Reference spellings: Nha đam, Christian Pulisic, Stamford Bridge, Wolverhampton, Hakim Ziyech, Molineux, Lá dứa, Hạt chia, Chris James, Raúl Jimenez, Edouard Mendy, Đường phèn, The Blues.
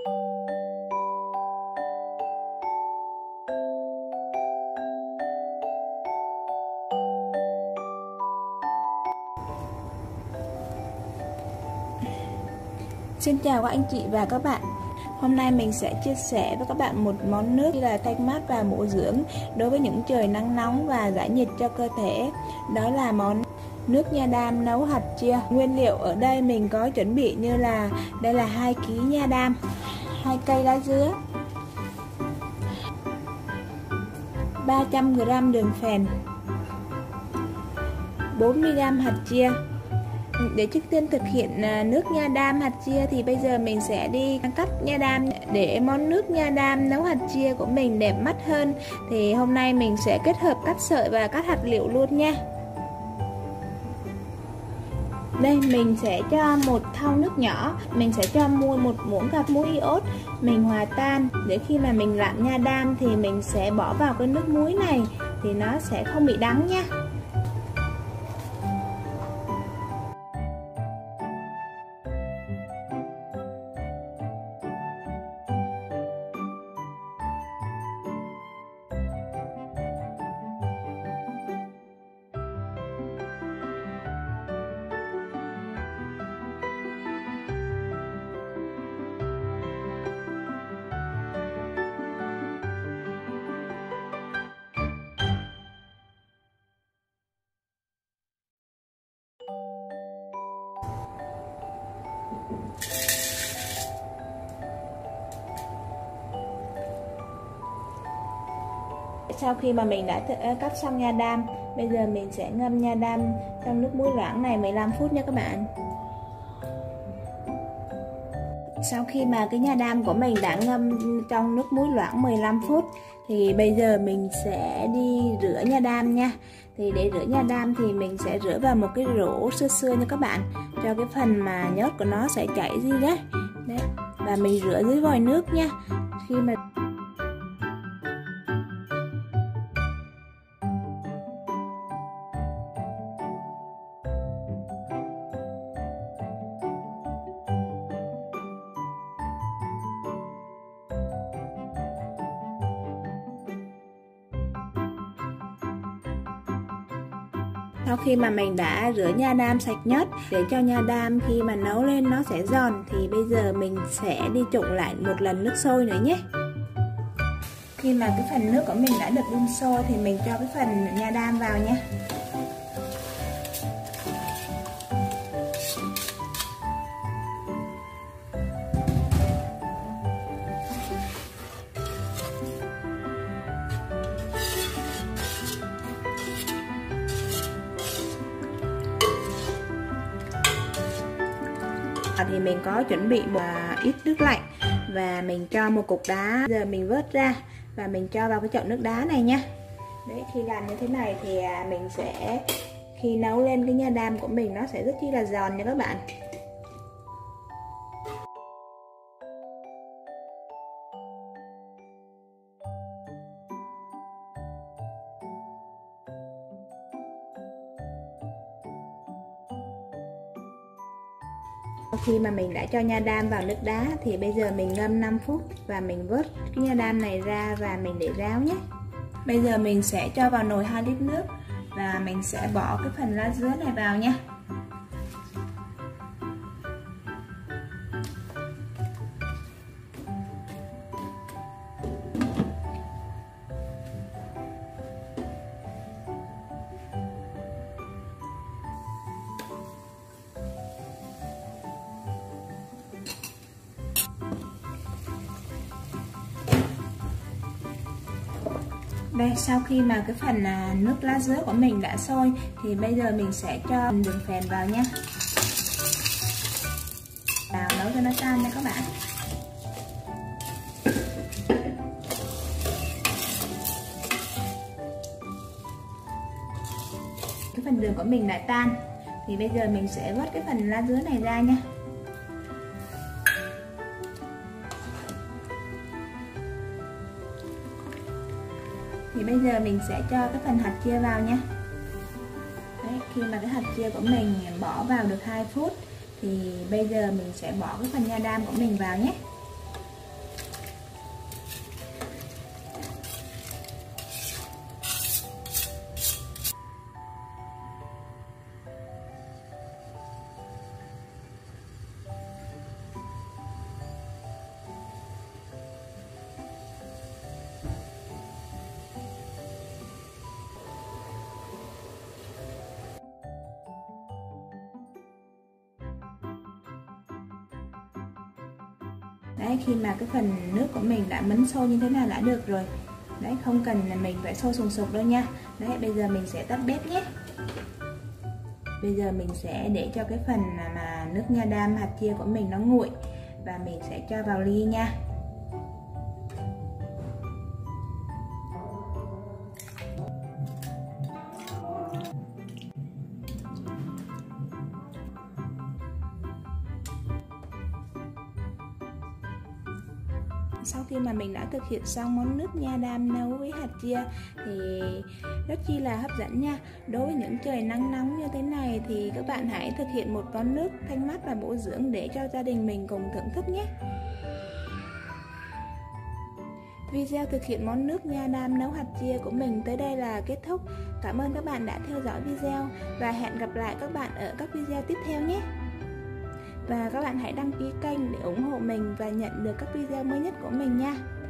Xin chào các anh chị và các bạn. Hôm nay mình sẽ chia sẻ với các bạn một món nước là thanh mát và bổ dưỡng đối với những trời nắng nóng và giải nhiệt cho cơ thể. Đó là món nước nha đam nấu hạt chia. Nguyên liệu ở đây mình có chuẩn bị như là đây là 2 kg nha đam, 2 cây lá dứa, 300 g đường phèn, 40 g hạt chia. Để trước tiên thực hiện nước nha đam hạt chia thì bây giờ mình sẽ đi cắt nha đam để món nước nha đam nấu hạt chia của mình đẹp mắt hơn. Thì hôm nay mình sẽ kết hợp cắt sợi và cắt hạt liệu luôn nha. Đây mình sẽ cho một thau nước nhỏ, mình sẽ cho mua một muỗng cà muối iốt, mình hòa tan để khi mà mình làm nha đam thì mình sẽ bỏ vào cái nước muối này thì nó sẽ không bị đắng nha. Sau khi mà mình đã cắt xong nha đam, bây giờ mình sẽ ngâm nha đam trong nước muối loãng này 15 phút nha các bạn. Sau khi mà cái nha đam của mình đã ngâm trong nước muối loãng 15 phút thì bây giờ mình sẽ đi rửa nha đam nha. Thì để rửa nha đam thì mình sẽ rửa vào một cái rổ sưa nha các bạn, cho cái phần mà nhớt của nó sẽ chảy đi đấy. Đấy. Và mình rửa dưới vòi nước nha. Khi mà sau khi mà mình đã rửa nha đam sạch nhất để cho nha đam khi mà nấu lên nó sẽ giòn, thì bây giờ mình sẽ đi trụng lại một lần nước sôi nữa nhé. Khi mà cái phần nước của mình đã được đun sôi thì mình cho cái phần nha đam vào nhé. Thì mình có chuẩn bị một ít nước lạnh và mình cho một cục đá, giờ mình vớt ra và mình cho vào cái chậu nước đá này nha. Đấy, khi làm như thế này thì mình sẽ khi nấu lên cái nha đam của mình nó sẽ rất chi là giòn nha các bạn. Khi mà mình đã cho nha đam vào nước đá thì bây giờ mình ngâm 5 phút và mình vớt cái nha đam này ra và mình để ráo nhé. Bây giờ mình sẽ cho vào nồi 2 lít nước và mình sẽ bỏ cái phần lá dứa này vào nha. Đây, sau khi mà cái phần nước lá dứa của mình đã sôi thì bây giờ mình sẽ cho đường phèn vào nhé. Vào nấu cho nó tan nha các bạn. Cái phần đường của mình đã tan thì bây giờ mình sẽ vớt cái phần lá dứa này ra nha. Thì bây giờ mình sẽ cho cái phần hạt chia vào nha. Đấy, khi mà cái hạt chia của mình bỏ vào được 2 phút thì bây giờ mình sẽ bỏ cái phần nha đam của mình vào nhé. Đấy, khi mà cái phần nước của mình đã mấn sôi như thế này đã được rồi. Đấy, không cần là mình phải sôi sùng sục đâu nha. Đấy, bây giờ mình sẽ tắt bếp nhé. Bây giờ mình sẽ để cho cái phần mà nước nha đam hạt chia của mình nó nguội. Và mình sẽ cho vào ly nha. Sau khi mà mình đã thực hiện xong món nước nha đam nấu với hạt chia thì rất chi là hấp dẫn nha. Đối với những trời nắng nóng như thế này thì các bạn hãy thực hiện một món nước thanh mát và bổ dưỡng để cho gia đình mình cùng thưởng thức nhé. Video thực hiện món nước nha đam nấu hạt chia của mình tới đây là kết thúc. Cảm ơn các bạn đã theo dõi video và hẹn gặp lại các bạn ở các video tiếp theo nhé. Và các bạn hãy đăng ký kênh để ủng hộ mình và nhận được các video mới nhất của mình nha.